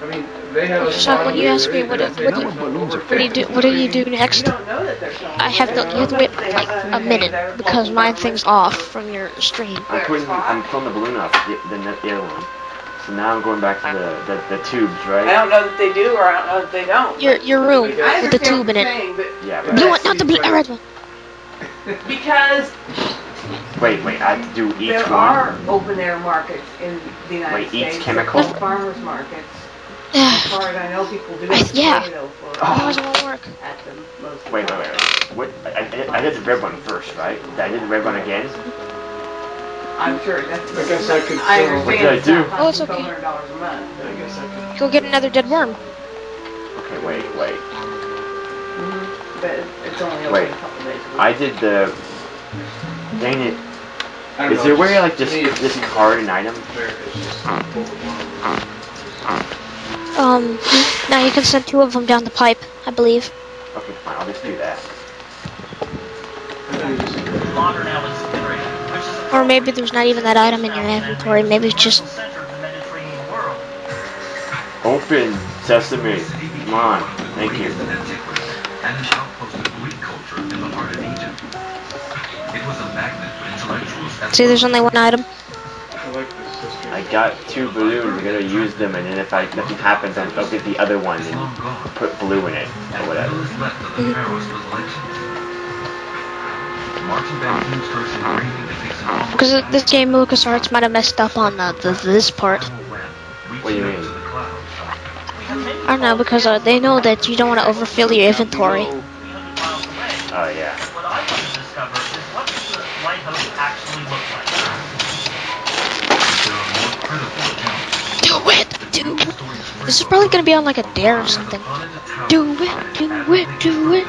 I mean, they have a Sean, when you ask me what do you do next, I have not used it like a minute because my thing's off from your stream. I'm pulling the balloon off the other one. So now I'm going back to the tubes, right? I don't know that they do, or I don't know that they don't. Your room with the tube in it. Yeah, right. Blue one, not the blue, the red one. Because. Wait, I have to do each one. There are open air markets in the United States. Wait, each chemical? Farmers markets. As far as I know, people do potato for at the most. Wait. I did the red one first, right? I did the red one again? I'm sure that's I guess I could sell. What did I do? Oh, it's okay. $1,200 a month. I guess I could. Go get another dead worm. Okay, wait. Mm-hmm. But it's only open a couple days a week. I did the... Dang it. Is there a way like just discard an item? Now you can send two of them down the pipe, I believe. Okay, fine, I'll just do that. Or maybe there's not even that item in your inventory, maybe it's just... Open, sesame. Come on, thank you. See, there's only one item. I got two balloons. I'm gonna use them, and then if nothing happens, I'll get the other one and put blue in it or whatever. Because this game, LucasArts might have messed up on this part. What do you mean? I don't know, because they know that you don't want to overfill your inventory. Oh yeah. Do it. This is probably gonna be on like a dare or something. Do it, do it, do it.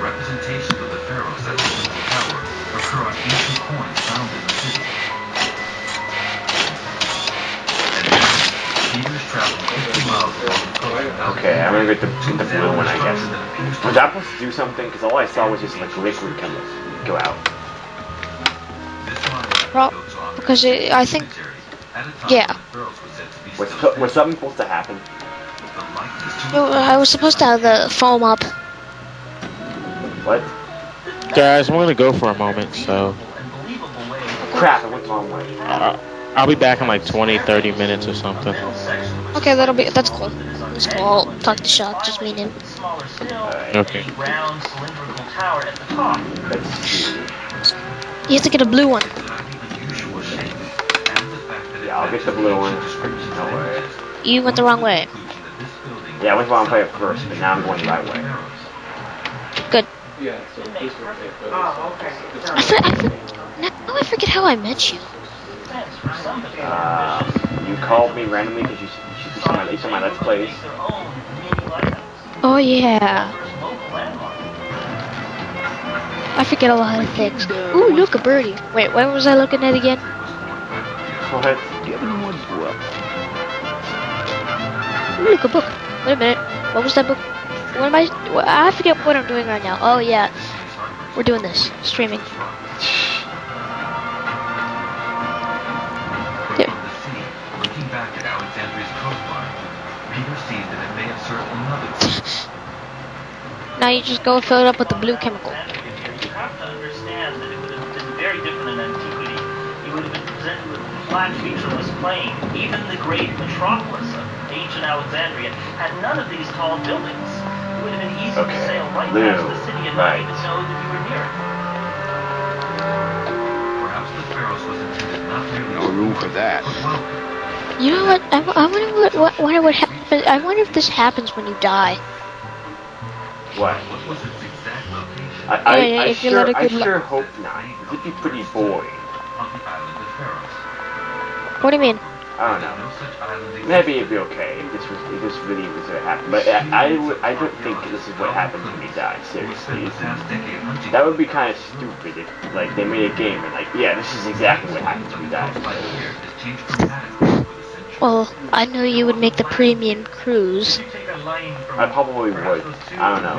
Representations of the pharaohs that built the tower occur on ancient coins found in the city. Okay, I'm gonna get the blue one, I guess. Was I supposed to do something? Because all I saw was just like liquid come go out. Because I think, yeah. Was something supposed to happen? I was supposed to have the foam up. What? Guys, I'm gonna go for a moment, so. Crap! I went the wrong way. I'll be back in like 20-30 minutes or something. Okay, that's cool. That's cool. I'll talk to Shaq, just meet him. Okay. You have to get a blue one. I'll get the blue one. No way. You went the wrong way. Yeah, I went the wrong way at first, but now I'm going the right way. Good. Yeah, so this will take those. Oh, okay. I forget how I met you. You called me randomly because you saw my Let's Plays. Oh, yeah. I forget a lot of things. Ooh, look, a birdie. Wait, what was I looking at again? What? Look, a book. Wait a minute. What was that book? What am I forget what I'm doing right now. Oh yeah, we're doing this streaming. There. Looking back at Alexandria's coastline, Peter sees that it may have served another. Now you just go fill it up with the blue chemical. You have to understand that it would have been very different in antiquity. You would have been presented with flat, featureless plain. Even the great metropolis of ancient Alexandria had none of these tall buildings. It would have been easy to sail right past the city and not even know that you were near it. Perhaps the pharaohs was intended not really. No room for that. You know what? I wonder what happens. I wonder if this happens when you die. What? What was its exact location? I sure hope not. It would be pretty boring. On the island of Pharaohs. What do you mean? I don't know. Maybe it'd be okay if this really was what happened. But I don't think this is what happened when he died. Seriously, that would be kind of stupid if like they made a game and like yeah, this is exactly what happened when he died. Well, I know you would make the premium cruise. I probably would. I don't know.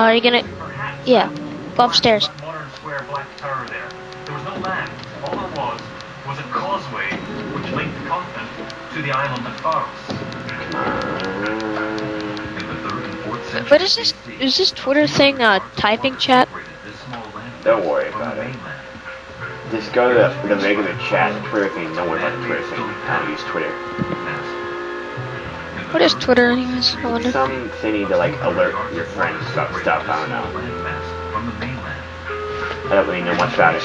Are you gonna? Yeah, go upstairs. left, all there was a causeway which linked the continent to the island of Pharos. What is this? Is this Twitter thing typing chat? Don't worry about it. Just go to the regular chat, Twitter thing. No one likes Twitter thing. I don't use Twitter. What is Twitter anyways? I wonder. Some thingy to like alert your friends about stuff. I don't know. I don't really know much about it.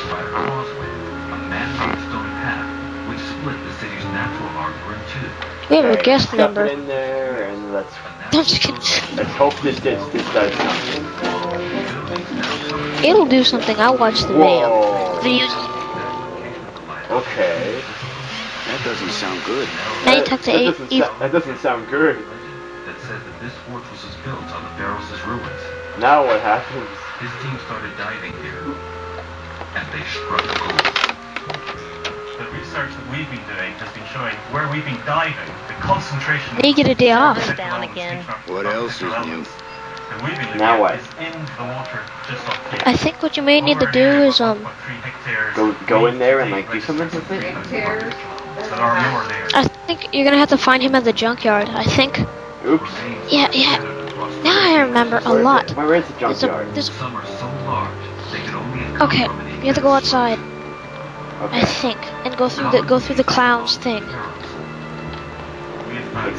We have a guest number. In there and let's, I'm just kidding. Let's hope this does something. It'll do something. I'll watch the video. Okay. That doesn't sound good. Now you talk to that doesn't sound good. That said that this fortress was built on the Pharos' ruins. Now what happens? His team started diving here, and they struck gold. The research that we've been doing has been showing where we've been diving, the concentration. They get a day off. Down again. What else is new? Now what? I think what you may need to do is go in there and like do something with it. I think you're gonna have to find him at the junkyard. I think. Oops. Yeah. Now I remember a lot. Where is the junkyard? Some are so large they can only accommodate. Okay, you have to go outside. Okay. I think, and go through the clown's thing. The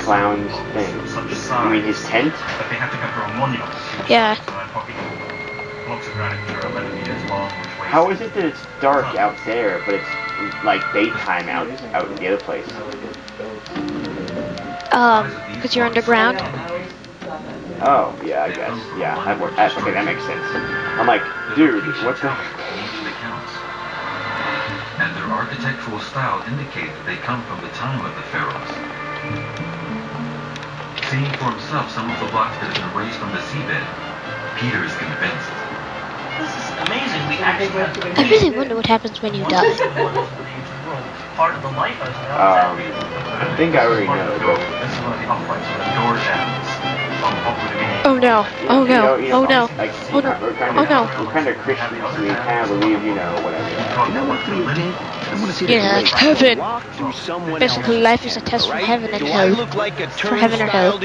clown's thing. You mean his tent? But they have to go through a monument. Yeah. How is it that it's dark out there, but it's like daytime out in the other place? Because you're underground. Oh, yeah, I guess. Yeah, okay, that makes sense. I'm like, dude, what the... And their architectural style indicates that they come from the time of the pharaohs. Seeing for himself some of the blocks that have been raised from the seabed, Peter is convinced. This is amazing. We actually have to... I really wonder what happens when you die. I think I already know, but... This is one of the uprights with the door jams. Oh no, oh no, oh no, oh no, oh no. We're kind of Christians, we kind of believe, you know, whatever. Yeah, it's heaven. Basically, life is a test from heaven and hell. From heaven or hell.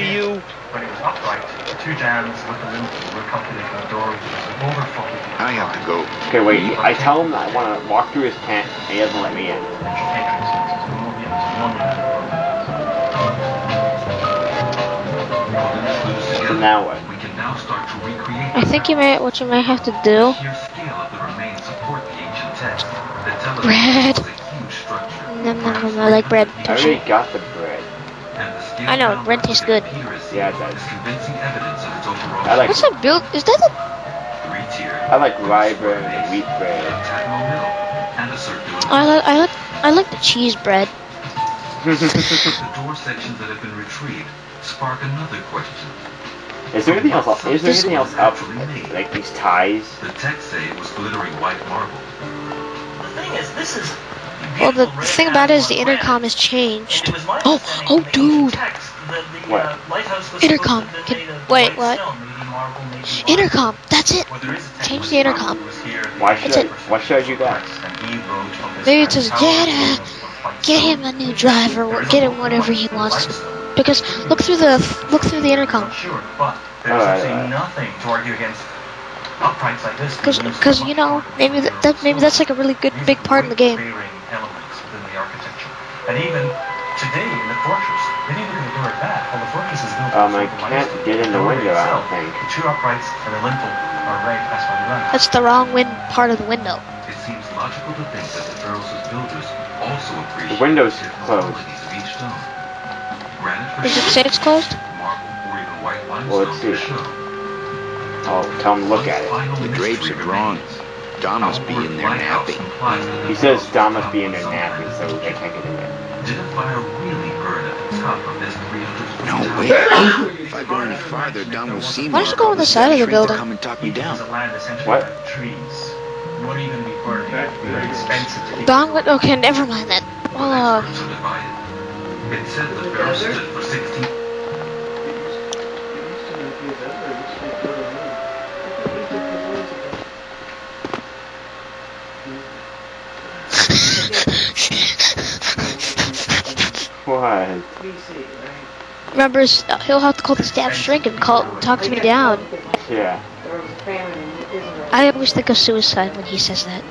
I have to go. Okay, wait, I tell him that I want to walk through his tent, and he doesn't let me in. Now what? We can now start to recreate. I think what you may have to do. Bread. I like bread. I already got the bread. I know bread tastes good. Yeah, it does. I like. What's that build? Is that a? I like rye bread and wheat bread. I like the cheese bread. The door sections that have been retrieved spark another question. Is there anything else up? Is there anything else up? Like these ties? The text say it was glittering white marble. The thing is, this is. Well, the thing about it is the intercom has changed. Oh, dude! What? Intercom. Wait, what? Intercom. That's it. Change the intercom. Why should I do that? Maybe it says get him a new driver. Get him whatever he wants to. Because look through the intercom. I'm sure, but there's absolutely nothing to argue against uprights like this. Because you know, maybe that's like a really good big part in the game. Elements within the architecture, and even today in the fortress, they didn't even do it back. Well, the fortress is built. I can't get in the window. I don't think. The two uprights and the lintel are right past my left. That's the wrong part of the window. It seems logical to think that the Pharaoh's builders also appreciate the windows closed. Is it safe closed? Well, let's see. Oh, tell him to look at it. The drapes are drawn. Dom must be in there napping. He says Dom must be in there napping, so they can't get in there. Did a fire really burn at the top of this 300? No way. If I go any farther, Dom will see me. Why don't you go on the side of the building? Come and talk me down. What? Dom, what? Okay, never mind that. It said the Pharaoh stood for 16. What? Remember, he'll have to call the staff shrink and talk to me down. Yeah. I always think of suicide when he says that.